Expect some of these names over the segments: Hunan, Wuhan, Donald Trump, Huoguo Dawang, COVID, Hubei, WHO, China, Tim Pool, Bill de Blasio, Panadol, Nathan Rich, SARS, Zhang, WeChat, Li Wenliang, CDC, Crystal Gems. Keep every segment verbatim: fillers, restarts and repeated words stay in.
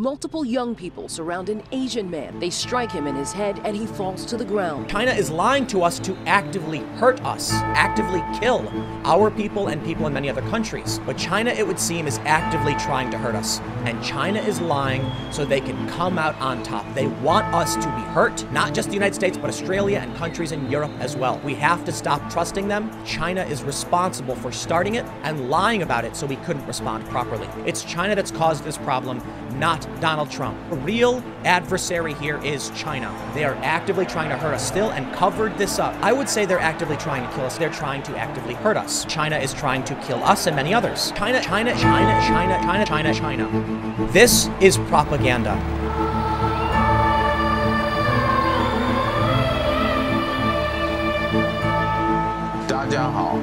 Multiple young people surround an Asian man. They strike him in his head and he falls to the ground. China is lying to us to actively hurt us, actively kill our people and people in many other countries. But China, it would seem, is actively trying to hurt us. And China is lying so they can come out on top. They want us to be hurt, not just the United States, but Australia and countries in Europe as well. We have to stop trusting them. China is responsible for starting it and lying about it so we couldn't respond properly. It's China that's caused this problem, not Donald Trump. The real adversary here is China. They are actively trying to hurt us still and covered this up. I would say they're actively trying to kill us. They're trying to actively hurt us. China is trying to kill us and many others. China, China, China, China, China, China, China. This is propaganda.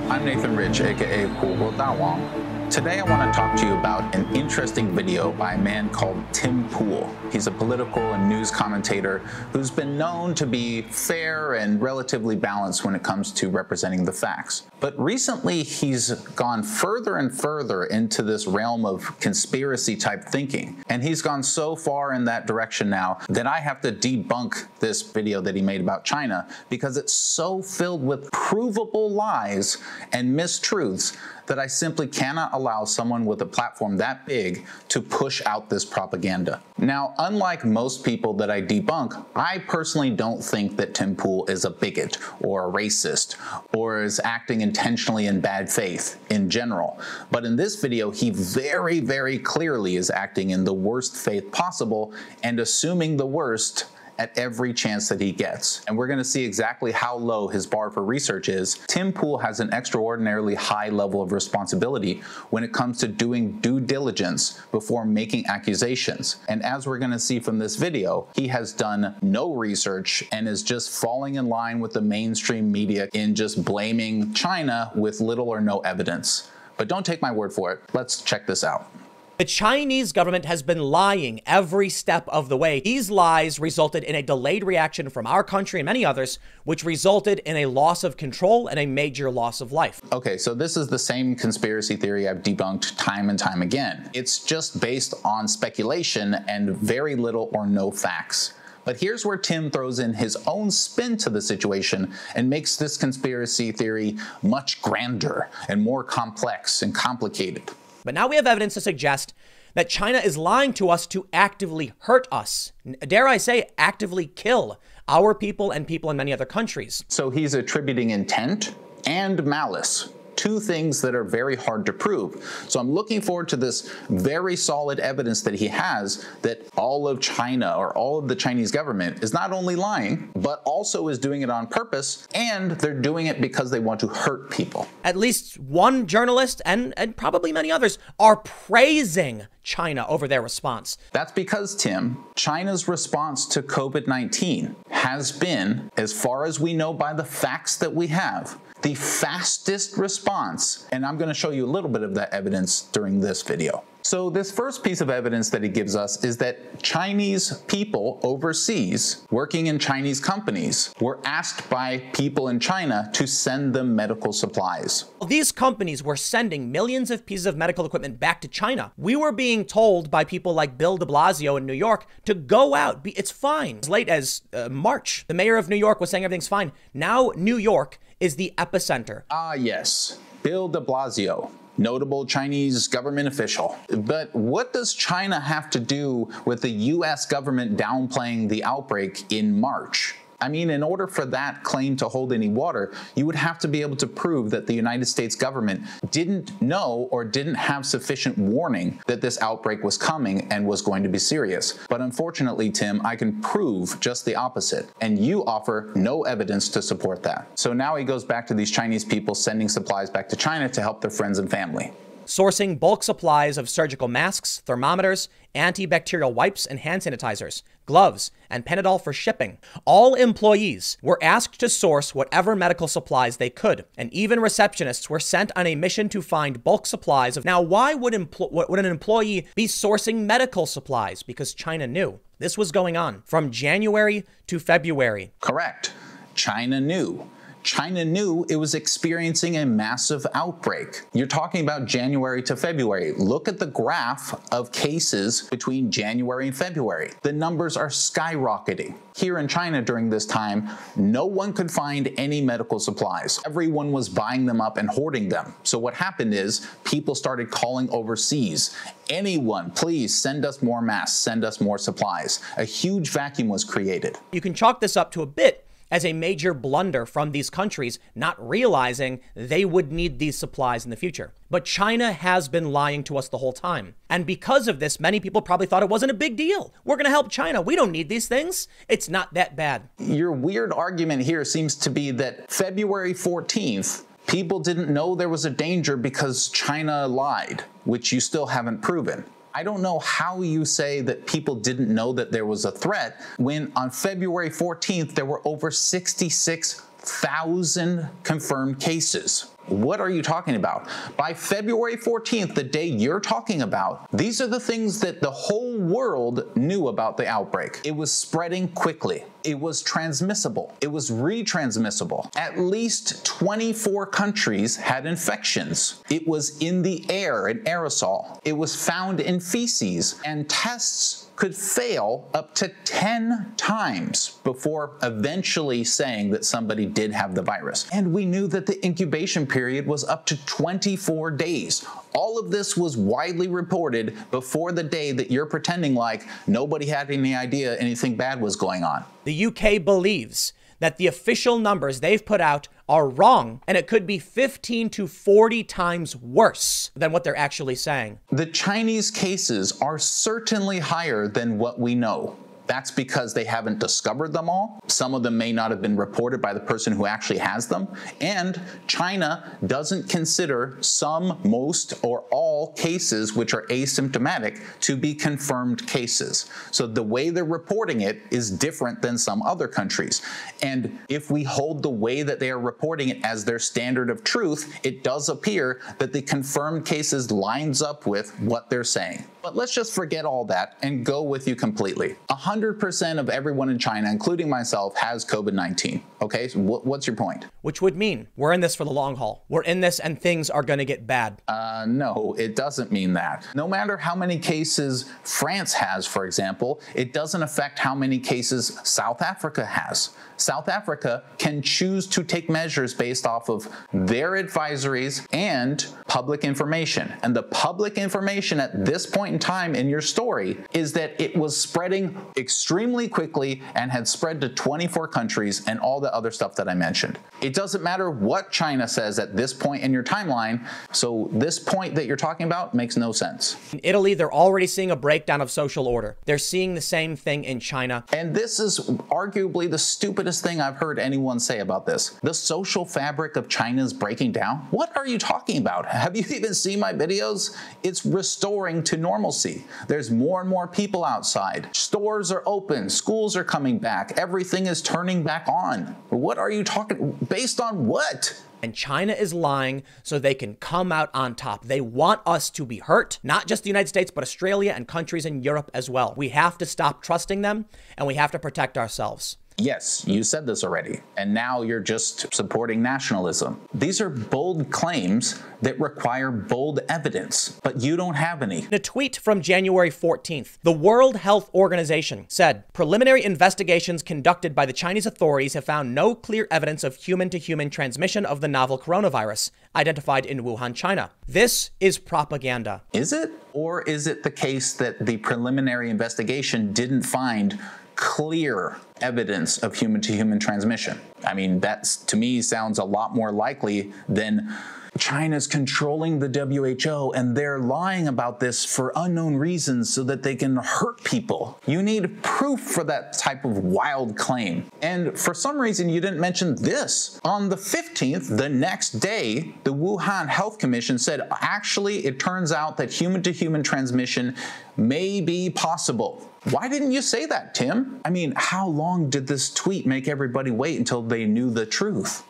I'm Nathan Rich, aka Huoguo Dawang. Today I want to talk to you about an interesting video by a man called Tim Pool. He's a political and news commentator who's been known to be fair and relatively balanced when it comes to representing the facts. But recently he's gone further and further into this realm of conspiracy type thinking. And he's gone so far in that direction now that I have to debunk this video that he made about China because it's so filled with provable lies and mistruths that I simply cannot allow someone with a platform that big to push out this propaganda. Now, unlike most people that I debunk, I personally don't think that Tim Pool is a bigot or a racist or is acting intentionally in bad faith in general. But in this video, he very, very clearly is acting in the worst faith possible and assuming the worst at every chance that he gets. And we're gonna see exactly how low his bar for research is. Tim Pool has an extraordinarily high level of responsibility when it comes to doing due diligence before making accusations. And as we're gonna see from this video, he has done no research and is just falling in line with the mainstream media in just blaming China with little or no evidence. But don't take my word for it. Let's check this out. The Chinese government has been lying every step of the way. These lies resulted in a delayed reaction from our country and many others, which resulted in a loss of control and a major loss of life. Okay, so this is the same conspiracy theory I've debunked time and time again. It's just based on speculation and very little or no facts. But here's where Tim throws in his own spin to the situation and makes this conspiracy theory much grander and more complex and complicated. But now we have evidence to suggest that China is lying to us to actively hurt us. Dare I say, actively kill our people and people in many other countries. So he's attributing intent and malice, two things that are very hard to prove. So I'm looking forward to this very solid evidence that he has that all of China or all of the Chinese government is not only lying, but also is doing it on purpose, and they're doing it because they want to hurt people. At least one journalist and, and probably many others are praising China over their response. That's because, Tim, China's response to COVID nineteen has been, as far as we know by the facts that we have, the fastest response, and I'm going to show you a little bit of that evidence during this video. So this first piece of evidence that he gives us is that Chinese people overseas working in Chinese companies were asked by people in China to send them medical supplies. These companies were sending millions of pieces of medical equipment back to China. We were being told by people like Bill de Blasio in New York to go out. Be, it's fine. As late as uh, March, the mayor of New York was saying everything's fine. Now New York is the epicenter. Ah, yes. Bill de Blasio. Notable Chinese government official. But what does China have to do with the U S government downplaying the outbreak in March? I mean, in order for that claim to hold any water, you would have to be able to prove that the United States government didn't know or didn't have sufficient warning that this outbreak was coming and was going to be serious. But unfortunately, Tim, I can prove just the opposite, and you offer no evidence to support that. So now he goes back to these Chinese people sending supplies back to China to help their friends and family. Sourcing bulk supplies of surgical masks, thermometers, antibacterial wipes and hand sanitizers, gloves, and Panadol for shipping. All employees were asked to source whatever medical supplies they could, and even receptionists were sent on a mission to find bulk supplies of. Now, why would, would an employee be sourcing medical supplies? Because China knew this was going on from January to February. Correct. China knew. China knew it was experiencing a massive outbreak. You're talking about January to February. Look at the graph of cases between January and February. The numbers are skyrocketing. Here in China during this time, no one could find any medical supplies. Everyone was buying them up and hoarding them. So what happened is people started calling overseas. Anyone, please send us more masks, send us more supplies. A huge vacuum was created. You can chalk this up to a bit as a major blunder from these countries, not realizing they would need these supplies in the future. But China has been lying to us the whole time. And because of this, many people probably thought it wasn't a big deal. We're gonna help China. We don't need these things. It's not that bad. Your weird argument here seems to be that February fourteenth, people didn't know there was a danger because China lied, which you still haven't proven. I don't know how you say that people didn't know that there was a threat when on February fourteenth, there were over sixty-six thousand confirmed cases. What are you talking about? By February fourteenth, the day you're talking about, these are the things that the whole world knew about the outbreak. It was spreading quickly. It was transmissible. It was retransmissible. At least twenty-four countries had infections. It was in the air, an aerosol. It was found in feces, and tests could fail up to ten times before eventually saying that somebody did have the virus. And we knew that the incubation period was up to twenty-four days. All of this was widely reported before the day that you're pretending like nobody had any idea anything bad was going on. The U K believes that the official numbers they've put out are wrong, and it could be fifteen to forty times worse than what they're actually saying. The Chinese cases are certainly higher than what we know. That's because they haven't discovered them all. Some of them may not have been reported by the person who actually has them. And China doesn't consider some, most, or all cases which are asymptomatic to be confirmed cases. So the way they're reporting it is different than some other countries. And if we hold the way that they are reporting it as their standard of truth, it does appear that the confirmed cases lines up with what they're saying. But let's just forget all that and go with you completely. one hundred percent of everyone in China, including myself, has COVID nineteen. Okay, so wh what's your point? Which would mean we're in this for the long haul. We're in this and things are gonna get bad. Uh, no, it doesn't mean that. No matter how many cases France has, for example, it doesn't affect how many cases South Africa has. South Africa can choose to take measures based off of their advisories and public information. And the public information at this point in time in your story is that it was spreading extremely quickly and had spread to twenty-four countries and all the other stuff that I mentioned. It doesn't matter what China says at this point in your timeline, so this point that you're talking about makes no sense. In Italy, they're already seeing a breakdown of social order. They're seeing the same thing in China. And this is arguably the stupidest thing I've heard anyone say about this. The social fabric of China's breaking down? What are you talking about? Have you even seen my videos? It's restoring to normalcy. There's more and more people outside. Stores are open, schools are coming back, everything is turning back on. What are you talking, based on what? And China is lying so they can come out on top. They want us to be hurt, not just the United States, but Australia and countries in Europe as well. We have to stop trusting them and we have to protect ourselves. Yes, you said this already, and now you're just supporting nationalism. These are bold claims that require bold evidence, but you don't have any. In a tweet from January fourteenth, the World Health Organization said, preliminary investigations conducted by the Chinese authorities have found no clear evidence of human-to-human transmission of the novel coronavirus identified in Wuhan, China. This is propaganda. Is it? Or is it the case that the preliminary investigation didn't find clear evidence of human-to-human transmission? I mean, that's, to me, sounds a lot more likely than China's controlling the W H O and they're lying about this for unknown reasons so that they can hurt people. You need proof for that type of wild claim. And for some reason, you didn't mention this. On the fifteenth, the next day, the Wuhan Health Commission said, actually, it turns out that human-to-human transmission may be possible. Why didn't you say that, Tim? I mean, how long did this tweet make everybody wait until they knew the truth?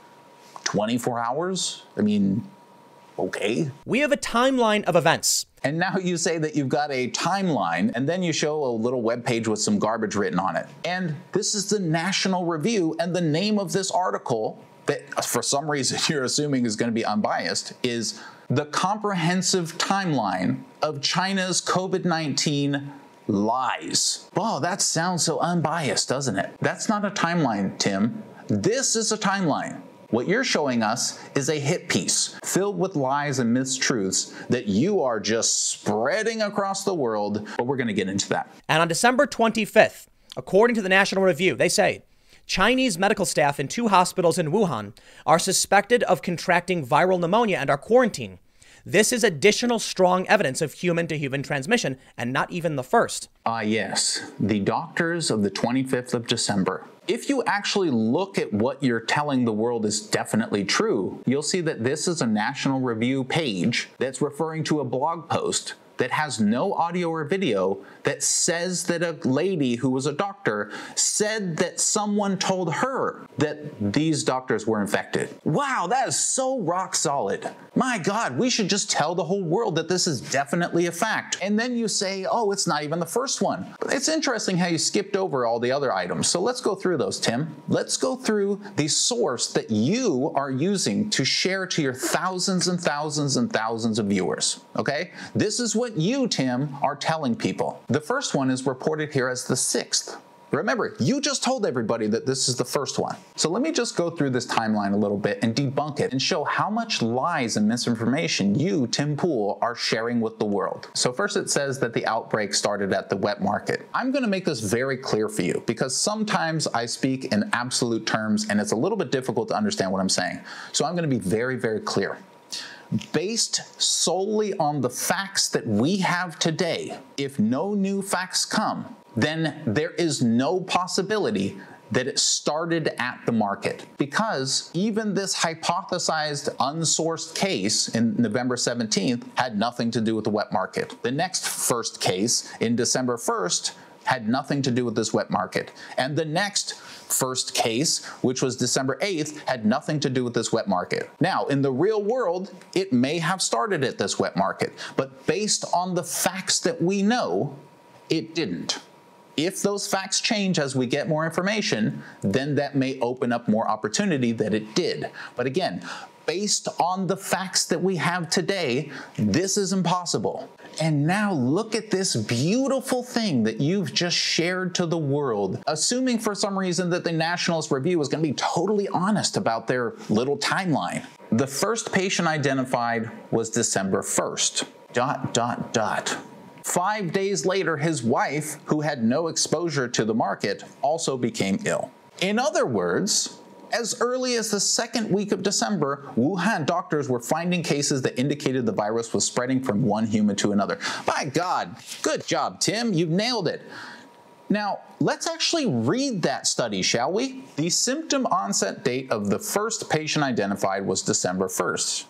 twenty-four hours? I mean, okay. We have a timeline of events. And now you say that you've got a timeline, and then you show a little web page with some garbage written on it. And this is the National Review, and the name of this article that for some reason you're assuming is going to be unbiased is the comprehensive timeline of China's COVID nineteen lies. Wow, that sounds so unbiased, doesn't it? That's not a timeline, Tim. This is a timeline. What you're showing us is a hit piece filled with lies and mistruths that you are just spreading across the world, but we're going to get into that. And on December twenty-fifth, according to the National Review, they say, Chinese medical staff in two hospitals in Wuhan are suspected of contracting viral pneumonia and are quarantined. This is additional strong evidence of human-to-human transmission, and not even the first. Ah, uh, yes. The doctors of the twenty-fifth of December. If you actually look at what you're telling the world is definitely true, you'll see that this is a National Review page that's referring to a blog post that has no audio or video that says that a lady who was a doctor said that someone told her that these doctors were infected. Wow, that is so rock solid. My God, we should just tell the whole world that this is definitely a fact. And then you say, oh, it's not even the first one. It's interesting how you skipped over all the other items. So let's go through those, Tim. Let's go through the source that you are using to share to your thousands and thousands and thousands of viewers, okay? This is what you, Tim, are telling people. The first one is reported here as the sixth. Remember, you just told everybody that this is the first one. So let me just go through this timeline a little bit and debunk it and show how much lies and misinformation you, Tim Pool, are sharing with the world. So first it says that the outbreak started at the wet market. I'm going to make this very clear for you because sometimes I speak in absolute terms and it's a little bit difficult to understand what I'm saying. So I'm going to be very, very clear. Based solely on the facts that we have today, if no new facts come, then there is no possibility that it started at the market. Because even this hypothesized unsourced case in November seventeenth had nothing to do with the wet market. The next first case in December first had nothing to do with this wet market. And the next first case, which was December eighth, had nothing to do with this wet market. Now, in the real world, it may have started at this wet market, but based on the facts that we know, it didn't. If those facts change as we get more information, then that may open up more opportunity that it did. But again, based on the facts that we have today, this is impossible. And now look at this beautiful thing that you've just shared to the world, assuming for some reason that the National Review is going to be totally honest about their little timeline. The first patient identified was December first, dot, dot, dot. Five days later, his wife, who had no exposure to the market, also became ill. In other words, as early as the second week of December, Wuhan doctors were finding cases that indicated the virus was spreading from one human to another. By God, good job, Tim. You've nailed it. Now, let's actually read that study, shall we? The symptom onset date of the first patient identified was December first.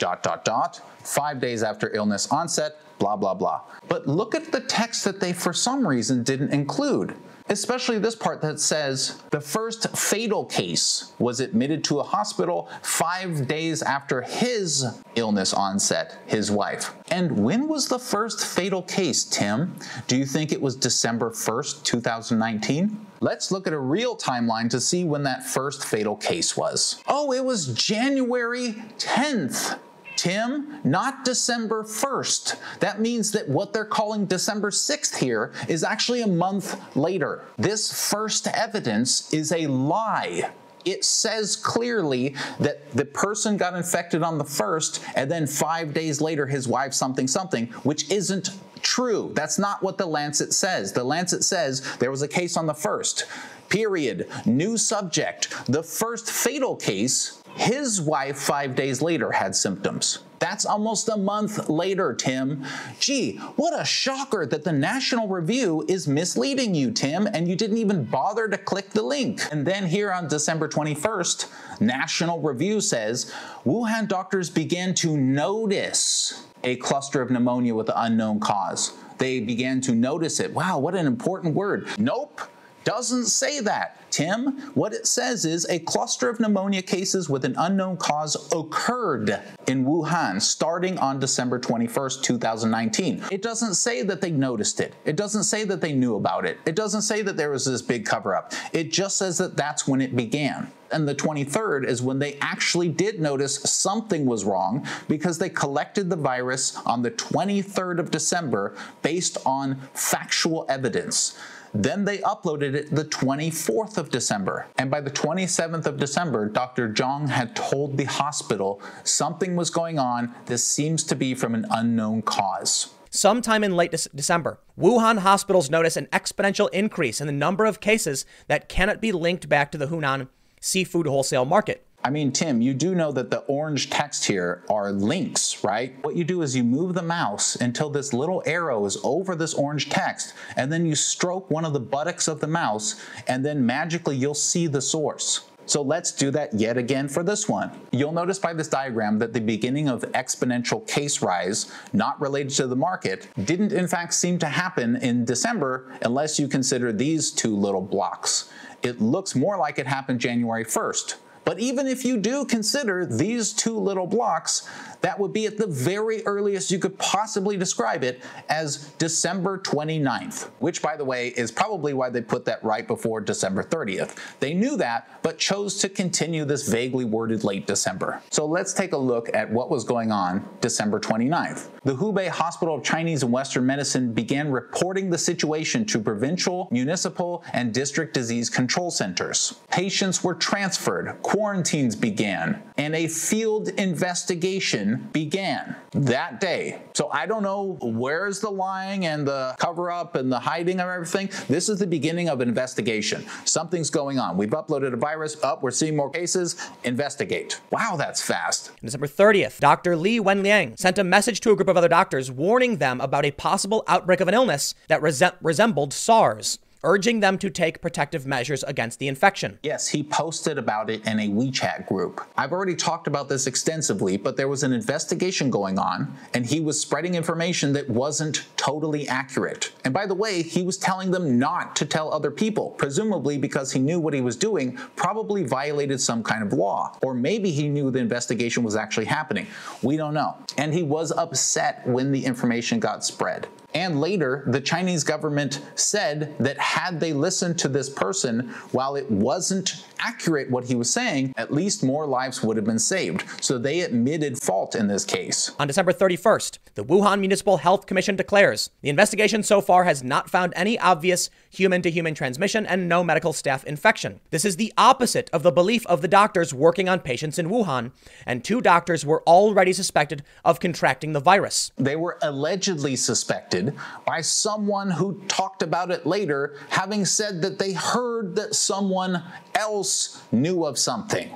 Dot, dot, dot. Five days after illness onset, blah, blah, blah. But look at the text that they, for some reason, didn't include. Especially this part that says, the first fatal case was admitted to a hospital five days after his illness onset, his wife. And when was the first fatal case, Tim? Do you think it was December first, two thousand nineteen? Let's look at a real timeline to see when that first fatal case was. Oh, it was January tenth. Tim, not December first. That means that what they're calling December sixth here is actually a month later. This first evidence is a lie. It says clearly that the person got infected on the first, and then five days later his wife something something, which isn't true. That's not what the Lancet says. The Lancet says there was a case on the first, period, new subject, the first fatal case. His wife five days later had symptoms. That's almost a month later, Tim. Gee, what a shocker that the National Review is misleading you, Tim, and you didn't even bother to click the link. And then here on December twenty-first, National Review says, Wuhan doctors began to notice a cluster of pneumonia with an unknown cause. They began to notice it. Wow, what an important word. Nope. doesn't say that, Tim. What it says is a cluster of pneumonia cases with an unknown cause occurred in Wuhan starting on December twenty-first, two thousand nineteen. It doesn't say that they noticed it. It doesn't say that they knew about it. It doesn't say that there was this big cover-up. It just says that that's when it began. And the twenty-third is when they actually did notice something was wrong because they collected the virus on the twenty-third of December based on factual evidence. Then they uploaded it the twenty-fourth of December. And by the twenty-seventh of December, Doctor Zhang had told the hospital something was going on. This seems to be from an unknown cause. Sometime in late December, Wuhan hospitals notice an exponential increase in the number of cases that cannot be linked back to the Hunan seafood wholesale market. I mean, Tim, you do know that the orange text here are links, right? What you do is you move the mouse until this little arrow is over this orange text, and then you stroke one of the buttocks of the mouse, and then magically you'll see the source. So let's do that yet again for this one. You'll notice by this diagram that the beginning of exponential case rise, not related to the market, didn't in fact seem to happen in December unless you consider these two little blocks. It looks more like it happened January first. But even if you do consider these two little blocks, that would be at the very earliest you could possibly describe it as December twenty-ninth, which, by the way, is probably why they put that right before December thirtieth. They knew that, but chose to continue this vaguely worded late December. So let's take a look at what was going on December twenty-ninth. The Hubei Hospital of Chinese and Western Medicine began reporting the situation to provincial, municipal, and district disease control centers. Patients were transferred, quarantines began, and a field investigation began that day. So I don't know where's the lying and the cover-up and the hiding of everything. This is the beginning of an investigation. Something's going on. We've uploaded a virus. Oh, we're seeing more cases. Investigate. Wow, that's fast. On December thirtieth, Doctor Li Wenliang sent a message to a group of other doctors warning them about a possible outbreak of an illness that res resembled SARS, urging them to take protective measures against the infection. Yes, he posted about it in a WeChat group. I've already talked about this extensively, but there was an investigation going on, and he was spreading information that wasn't totally accurate. And by the way, he was telling them not to tell other people, presumably because he knew what he was doing probably violated some kind of law, or maybe he knew the investigation was actually happening. We don't know. And he was upset when the information got spread. And later, the Chinese government said that had they listened to this person, while it wasn't accurate what he was saying, at least more lives would have been saved. So they admitted fault in this case. On December thirty-first, the Wuhan Municipal Health Commission declares, the investigation so far has not found any obvious human-to-human transmission and no medical staff infection. This is the opposite of the belief of the doctors working on patients in Wuhan, and two doctors were already suspected of contracting the virus. They were allegedly suspected by someone who talked about it later, having said that they heard that someone else knew of something.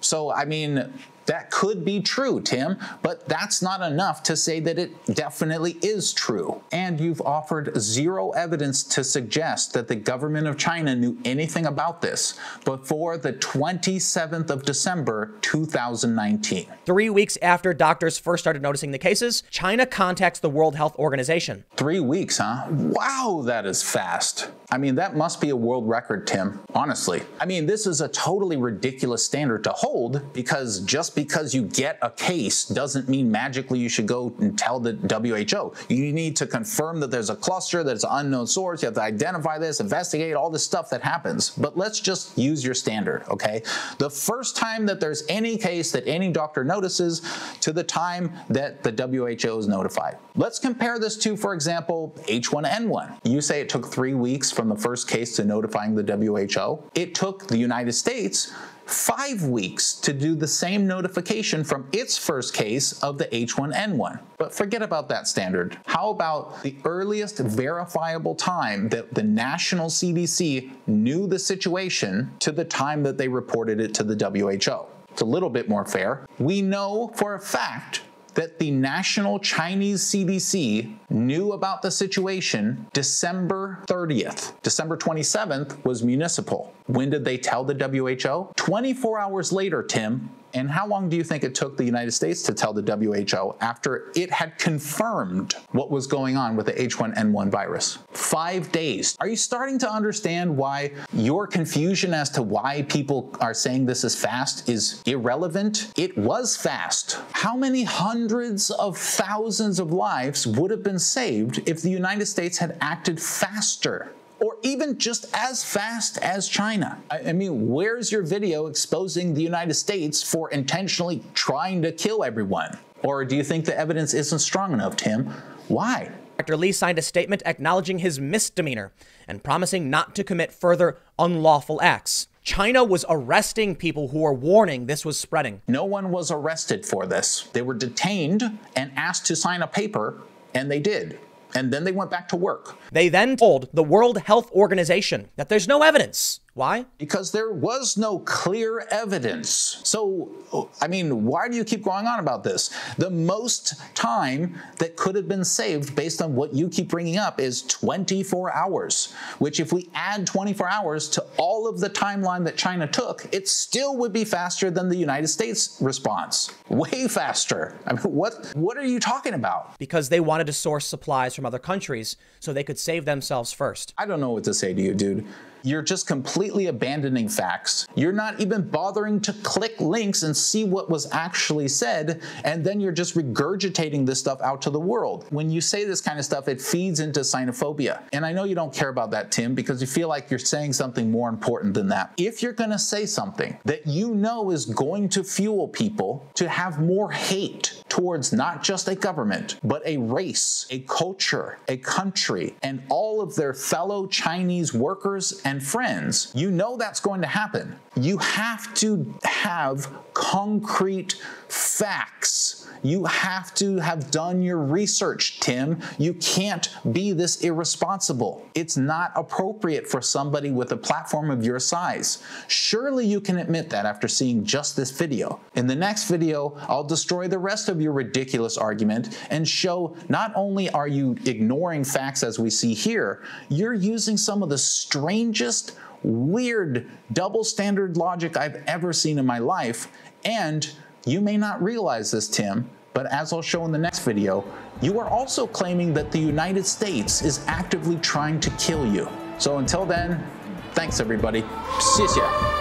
So, I mean, that could be true, Tim, but that's not enough to say that it definitely is true. And you've offered zero evidence to suggest that the government of China knew anything about this before the twenty-seventh of December, two thousand nineteen. Three weeks after doctors first started noticing the cases, China contacts the World Health Organization. Three weeks, huh? Wow, that is fast. I mean, that must be a world record, Tim, honestly. I mean, this is a totally ridiculous standard to hold, because just because you get a case doesn't mean magically you should go and tell the W H O. You need to confirm that there's a cluster, that it's an unknown source, you have to identify this, investigate, all this stuff that happens. But let's just use your standard, okay? The first time that there's any case that any doctor notices to the time that the W H O is notified. Let's compare this to, for example, H one N one. You say it took three weeks for from the first case to notifying the W H O. It took the United States five weeks to do the same notification from its first case of the H one N one. But forget about that standard. How about the earliest verifiable time that the national C D C knew the situation to the time that they reported it to the W H O? It's a little bit more fair. We know for a fact that the National Chinese C D C knew about the situation December thirtieth. December twenty-seventh was municipal. When did they tell the W H O? twenty-four hours later, Tim. And how long do you think it took the United States to tell the W H O after it had confirmed what was going on with the H one N one virus? Five days. Are you starting to understand why your confusion as to why people are saying this is fast is irrelevant? It was fast. How many hundreds of thousands of lives would have been saved if the United States had acted faster? Or even just as fast as China. I mean, where's your video exposing the United States for intentionally trying to kill everyone? Or do you think the evidence isn't strong enough, Tim? Why? Doctor Li signed a statement acknowledging his misdemeanor and promising not to commit further unlawful acts. China was arresting people who were warning this was spreading. No one was arrested for this. They were detained and asked to sign a paper, and they did. And then they went back to work. They then told the World Health Organization that there's no evidence. Why? Because there was no clear evidence. So, I mean, why do you keep going on about this? The most time that could have been saved based on what you keep bringing up is twenty-four hours, which if we add twenty-four hours to all of the timeline that China took, it still would be faster than the United States response. Way faster. I mean, what, what are you talking about? Because they wanted to source supplies from other countries so they could save themselves first. I don't know what to say to you, dude. You're just completely abandoning facts. You're not even bothering to click links and see what was actually said, and then you're just regurgitating this stuff out to the world. When you say this kind of stuff, it feeds into xenophobia. And I know you don't care about that, Tim, because you feel like you're saying something more important than that. If you're gonna say something that you know is going to fuel people to have more hate towards not just a government, but a race, a culture, a country, and all of their fellow Chinese workers and and friends, you know that's going to happen. You have to have concrete facts. You have to have done your research, Tim. You can't be this irresponsible. It's not appropriate for somebody with a platform of your size. Surely you can admit that after seeing just this video. In the next video, I'll destroy the rest of your ridiculous argument and show not only are you ignoring facts as we see here, you're using some of the strangest, weird double standard logic I've ever seen in my life. And you may not realize this, Tim, but as I'll show in the next video, you are also claiming that the United States is actively trying to kill you. So until then, thanks everybody. See ya.